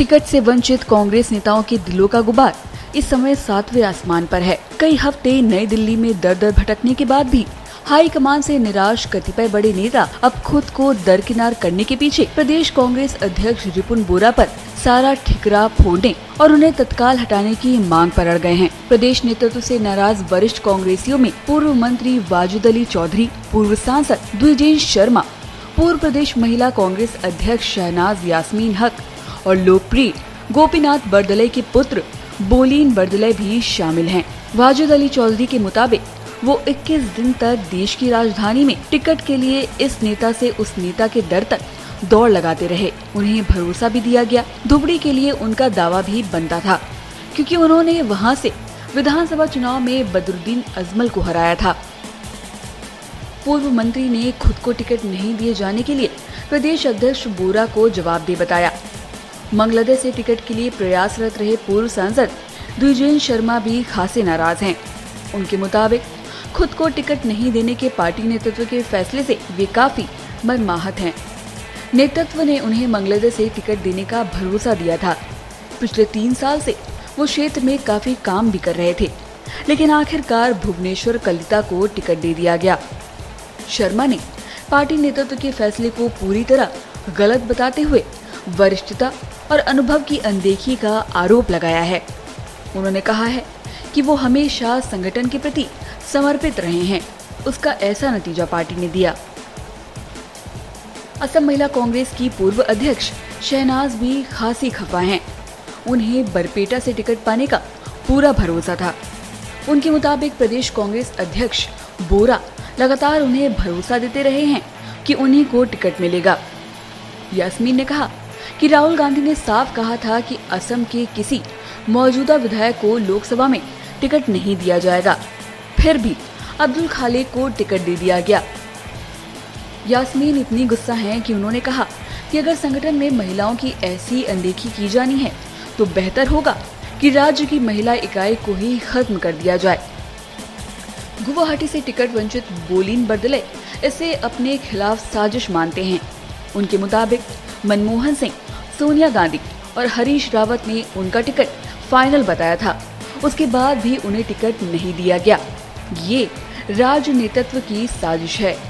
Ticket से वंचित कांग्रेस नेताओं के दिलों का गुबार इस समय सातवें आसमान पर है। कई हफ्ते नई दिल्ली में दर दर भटकने के बाद भी हाईकमान से निराश कतिपय बड़े नेता अब खुद को दरकिनार करने के पीछे प्रदेश कांग्रेस अध्यक्ष रिपुन बोरा पर सारा ठिकरा फोड़ने और उन्हें तत्काल हटाने की मांग पर अड़ गए हैं। प्रदेश नेतृत्व से नाराज वरिष्ठ कांग्रेसियों में पूर्व मंत्री वाजेद अली चौधरी, पूर्व सांसद द्विजेन शर्मा, पूर्व प्रदेश महिला कांग्रेस अध्यक्ष शहनाज यासमीन हक और लोकप्रिय गोपीनाथ बर्दले के पुत्र बोलिन बर्दले भी शामिल हैं। वाजेद अली चौधरी के मुताबिक वो 21 दिन तक देश की राजधानी में टिकट के लिए इस नेता से उस नेता के दर तक दौड़ लगाते रहे। उन्हें भरोसा भी दिया गया, दुबड़ी के लिए उनका दावा भी बनता था क्योंकि उन्होंने वहां से विधानसभा चुनाव में बदरुद्दीन अजमल को हराया था। पूर्व मंत्री ने खुद को टिकट नहीं दिए जाने के लिए प्रदेश अध्यक्ष बोरा को जवाबदेह बताया। बांग्लादेश से टिकट के लिए प्रयासरत रहे पूर्व सांसद द्विजेन शर्मा भी खासे नाराज हैं। उनके मुताबिक खुद को टिकट नहीं देने के पार्टी नेतृत्व के फैसले से वे काफी मनमाहत हैं। नेतृत्व ने उन्हें बांग्लादेश से टिकट देने का भरोसा दिया था। पिछले 3 साल से वो क्षेत्र में काफी काम भी कर रहे थे, लेकिन आखिरकार भुवनेश्वर कलिता को टिकट दे दिया गया। शर्मा ने पार्टी नेतृत्व के फैसले को पूरी तरह गलत बताते हुए वरिष्ठता और अनुभव की अनदेखी का आरोप लगाया है। उन्होंने कहा है कि वो हमेशा संगठन के प्रति समर्पित रहे हैं, उसका ऐसा नतीजा पार्टी ने दिया। असम महिला कांग्रेस की पूर्व अध्यक्ष शहनाज भी खासी खफा हैं। उन्हें बरपेटा से टिकट पाने का पूरा भरोसा था। उनके मुताबिक प्रदेश कांग्रेस अध्यक्ष बोरा लगातार उन्हें भरोसा देते रहे हैं कि उन्हीं को टिकट मिलेगा। यास्मीन ने कहा कि राहुल गांधी ने साफ कहा था कि असम के किसी मौजूदा विधायक को लोकसभा में टिकट नहीं दिया जाएगा, फिर भी अब्दुल खाले को टिकट दे दिया गया। यास्मीन इतनी गुस्सा हैं कि उन्होंने कहा कि अगर संगठन में महिलाओं की ऐसी अनदेखी की जानी है तो बेहतर होगा कि राज्य की महिला इकाई को ही खत्म कर दिया जाए। गुवाहाटी से टिकट वंचित बोलिन बर्दले इसे अपने खिलाफ साजिश मानते हैं। उनके मुताबिक मनमोहन सिंह, सोनिया गांधी और हरीश रावत ने उनका टिकट फाइनल बताया था, उसके बाद भी उन्हें टिकट नहीं दिया गया। ये राज्य नेतृत्व की साजिश है।